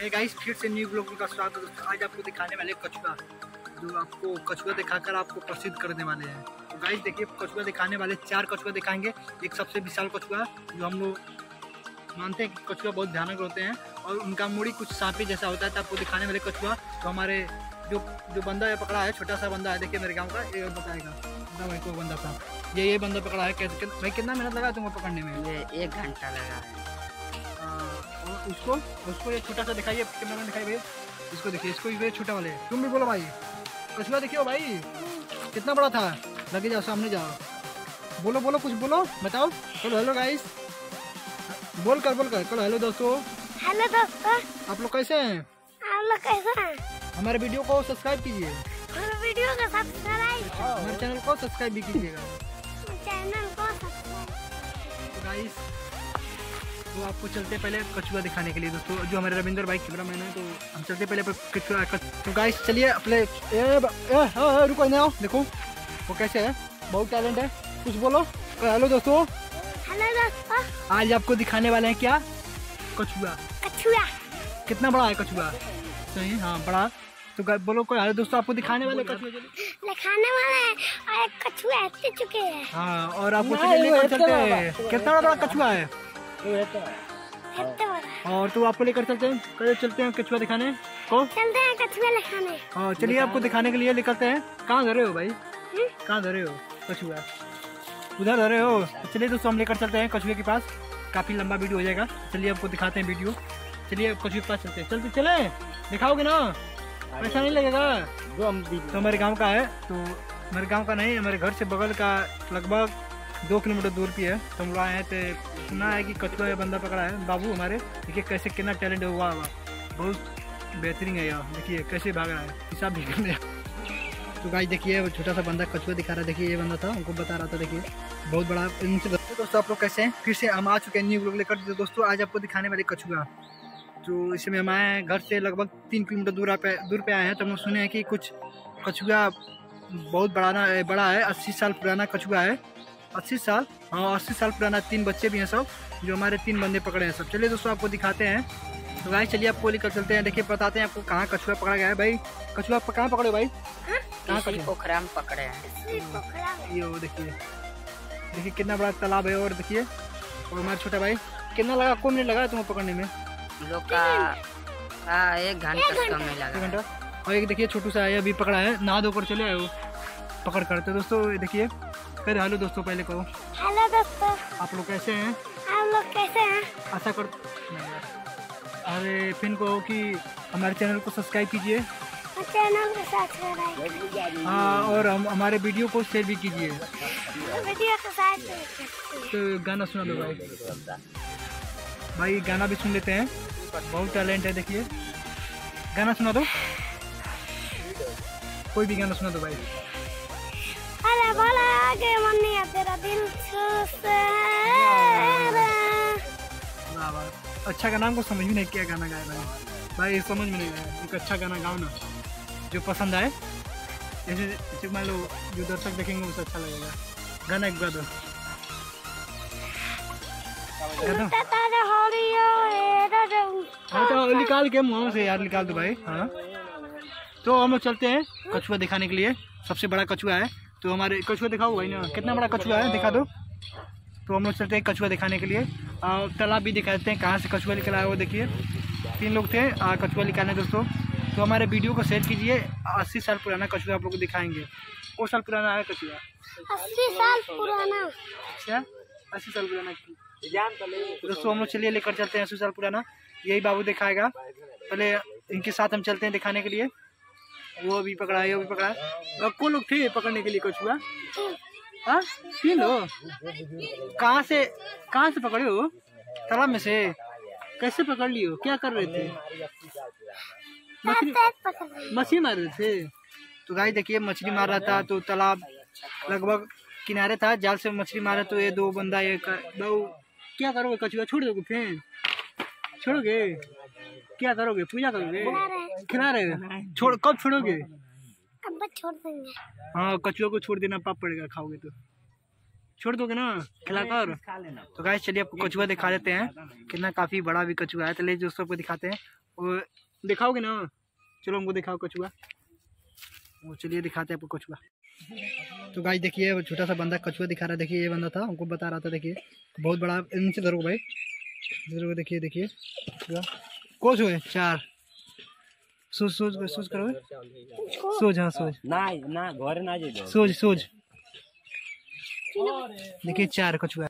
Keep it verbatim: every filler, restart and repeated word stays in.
Hey guys, फिर से new blog का स्वागत है दोस्तों। आज आपको दिखाने वाले कछुआ, जो आपको कछुआ दिखाकर आपको प्रसिद्ध करने वाले हैं। तो गाइस देखिए, कछुआ दिखाने वाले चार कछुआ दिखाएंगे। एक सबसे विशाल कछुआ, जो हम लोग मानते हैं कि कछुआ बहुत भयानक होते हैं और उनका मुड़ी कुछ सांपी जैसा होता है। तो आपको दिखाने वाले कछुआ तो हमारे जो जो बंदा है पकड़ा है, छोटा सा बंदा है, देखिए मेरे गाँव का, ये बताएगा भाई को बंदा था, ये ये बंदा पकड़ा है। कैसे भाई, कितना मेहनत लगा तुमको पकड़ने में? ये एक घंटा लगा है। उसको उसको ये छोटा सा दिखाइए, कैमरा में दिखाइए भैया, इसको देखिए, इसको ये छोटा वाले। तुम भी बोलो भाई, कछुआ देखियो भाई कितना बड़ा था। लगे जाओ, सामने जाओ, बोलो बोलो कुछ बोलो, बताओ। चलो हेलो गाइस, बोल कर बोल कर हेलो दोस्तों। हेलो दोस्तों, आप लोग कैसे हैं? आप लोग कैसे हैं? हमारे वीडियो को सब्सक्राइब कीजिए, हमारे चैनल को सब्सक्राइब भी कीजिएगा। तो आपको चलते पहले कछुआ दिखाने के लिए दोस्तों, जो हमारे रविंद्र भाई कैमरा मैन है, तो हम चलते पहले कछुआ। तो गाइस चलिए अपने ए, ए, ए, रुको ना, देखो वो कैसे है, बहुत टैलेंट है। कुछ बोलो। हेलो दोस्तों। हेलो दोस्तों, आज आपको दिखाने वाले हैं क्या? कछुआ। कछुआ कितना बड़ा है? कछुआ सही, हाँ बड़ा। तो गाइस बोलो कोई, हेलो दोस्तों, आपको दिखाने वाले कछुआ दिखाने वाले हैं। कछुआ हट चुके हैं, हाँ, और आपको चलते हैं। कितना बड़ा कछुआ है? और तो आपको लेकर चलते हैं, चलते हैं कछुआ दिखाने को, चलते हैं कछुआ दिखाने। हाँ चलिए, आपको दिखाने के लिए निकलते हैं। कहाँ धरे हो भाई? कहाँ धरे हो कछुआ? उधर धरे हो। चलिए दोस्तों, हम लेकर चलते हैं कछुए के पास। काफी लंबा वीडियो हो जाएगा, चलिए आपको दिखाते हैं वीडियो। चलिए कछुए के पास चलते हैं, चलते चले दिखाओगे ना, पैसा नहीं लगेगा। तो हमारे गाँव का है, तो हमारे गाँव का नहीं, हमारे घर से बगल का लगभग दो किलोमीटर दूर की है। तो हम लोग आए हैं, तो सुना है कि कछुआ ये बंदा पकड़ा है बाबू हमारे। देखिए कैसे कितना टैलेंट हुआ हुआ, बहुत बेहतरीन है यार। देखिए कैसे भाग रहा है, हिसाब भी करने। तो गाइस देखिए, वो छोटा सा बंदा कछुआ दिखा रहा है, देखिए ये बंदा था, उनको बता रहा था, देखिए बहुत बड़ा। इनसे दोस्तों आप लोग कैसे हैं? फिर से हम आ चुके हैं न्यू ब्लॉग लेकर। दोस्तों आज आपको दिखाने वाले कछुआ, तो इसमें हम आए हैं घर से लगभग तीन किलोमीटर दूर दूर पर आए हैं। तो हम लोग सुने हैं कि कुछ कछुआ बहुत बड़ा बड़ा है, अस्सी साल पुराना कछुआ है। अस्सी साल, हाँ अस्सी साल पुराना। तीन बच्चे भी हैं सब, जो हमारे तीन बंदे पकड़े हैं सब। चलिए दोस्तों आपको दिखाते हैं। तो भाई चलिए आपको लेकर चलते हैं, देखिए बताते हैं आपको कहाँ कछुआ पकड़ा गया है। भाई कछुआ कहाँ पकड़े भाई? कहाँ पोखरा में पकड़े हैं। ये देखिए, देखिए कितना बड़ा तालाब है। और देखिए, और हमारा छोटा भाई, कितना लगा, कौन मिनट लगा तुम्हें पकड़ने में? एक घंटा। और एक देखिए छोटू सा है, अभी पकड़ा है, नहा धोकर चले आए वो पकड़ कर। तो दोस्तों देखिए, फिर हेलो दोस्तों पहले कहो। हेलो दोस्तों, आप लोग कैसे हैं? आप लोग कैसे हैं? आशा कर, अरे फिर कहो कि हमारे चैनल को सब्सक्राइब कीजिए, चैनल को सब्सक्राइब, हाँ, और हम हमारे वीडियो को शेयर भी कीजिए। तो गाना सुना दो भाई, भाई गाना भी सुन लेते हैं, बहुत टैलेंट है। देखिए गाना सुना दो, कोई भी गाना सुना दो भाई। तेरा दिल अच्छा गाना, हमको समझ में नहीं क्या गाना गाया भाई, भाई समझ में नहीं आया। एक अच्छा गाना गाओ ना जो पसंद आए, जैसे मान लो जो दर्शक देखेंगे उसे अच्छा लगेगा। गाना एक बार दो, निकाल के मुँह से यार, निकाल दो भाई। हाँ तो हम लोग चलते हैं कछुआ दिखाने के लिए, सबसे बड़ा कछुआ है। तो हमारे कछुआ दिखाओ भाई ना, कितना बड़ा कछुआ है दिखा दो। तो हम लोग चलते हैं कछुआ दिखाने के लिए, और तालाब भी दिखाते हैं कहाँ से कछुआ निकला है। वो देखिए तीन लोग थे कछुआ निकालने दोस्तों। तो हमारे वीडियो को शेयर कीजिए, अस्सी साल पुराना कछुआ आप लोग को दिखाएंगे। वो साल पुराना है कछुआ, अस्सी साल पुराना। अच्छा अस्सी साल पुराना दोस्तों, हम लोग चलिए लेकर चलते हैं अस्सी साल पुराना, यही बाबू दिखाएगा। पहले इनके साथ हम चलते हैं दिखाने के लिए। वो भी पकड़ा है, वो भी पकड़ा है। को लोग थे पकड़ने के लिए कछुआ? हाँ तीन लोग। कहाँ से कहाँ से पकड़े हो? तालाब में से। कैसे पकड़ लियो, क्या कर रहे थे? मछली मार रहे थे। तो गाइस देखिए मछली मार रहा था, तो तालाब लगभग किनारे था, जाल से मछली मारा। तो ये दो बंदा, ये क्या करोगे कछुआ, छोड़ दोगे? फिर छोड़ोगे, क्या करोगे, पूजा करोगे, खिला रहे, छोड़ कब छोड़ोगे? अब बस छोड़ देंगे। हाँ कछुआ को छोड़ देना पाप पड़ेगा, खाओगे तो छोड़ दोगे ना, खिलाकर। तो गाइस चलिए आपको कछुआ दिखा देते हैं, कितना काफी बड़ा भी कछुआ है। चलिए दोस्तों आपको दिखाते हैं। और दिखाओगे ना, चलो हमको दिखाओ कछुआ। वो चलिए दिखाते हैं आपको कछुआ। तो गाइस देखिए वो छोटा सा बंदा कछुआ दिखा रहा है। देखिए ये बंदा था, हमको बता रहा था। देखिए बहुत बड़ा, इनसे धरो भाई, जरूर देखिए देखिए कोच हुए चार। सोच सोच सोच करो, सोच हाँ सोच ना ना घर ना सोच सोच। देखिए चार कछुआ।